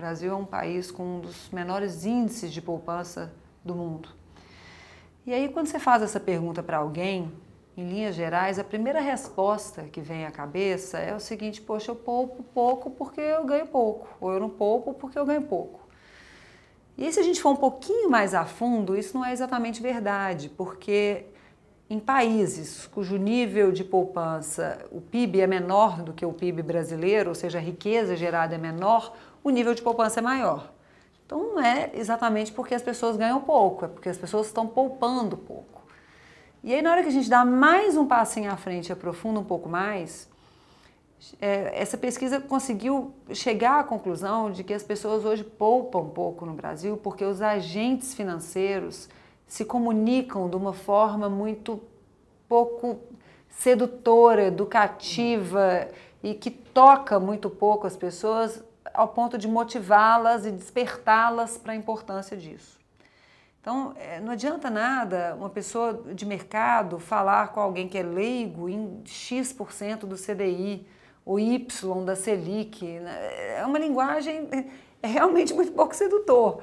O Brasil é um país com um dos menores índices de poupança do mundo. E aí, quando você faz essa pergunta para alguém, em linhas gerais, a primeira resposta que vem à cabeça é o seguinte: poxa, eu poupo pouco porque eu ganho pouco, ou eu não poupo porque eu ganho pouco. E se a gente for um pouquinho mais a fundo, isso não é exatamente verdade, porque em países cujo nível de poupança, o PIB é menor do que o PIB brasileiro, ou seja, a riqueza gerada é menor, o nível de poupança é maior. Então não é exatamente porque as pessoas ganham pouco, é porque as pessoas estão poupando pouco. E aí, na hora que a gente dá mais um passinho à frente e aprofunda um pouco mais, essa pesquisa conseguiu chegar à conclusão de que as pessoas hoje poupam pouco no Brasil porque os agentes financeiros se comunicam de uma forma muito pouco sedutora, educativa e que toca muito pouco as pessoas ao ponto de motivá-las e despertá-las para a importância disso. Então, não adianta nada uma pessoa de mercado falar com alguém que é leigo em X% do CDI ou Y da Selic. É uma linguagem realmente muito pouco sedutor.